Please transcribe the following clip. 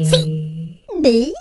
B.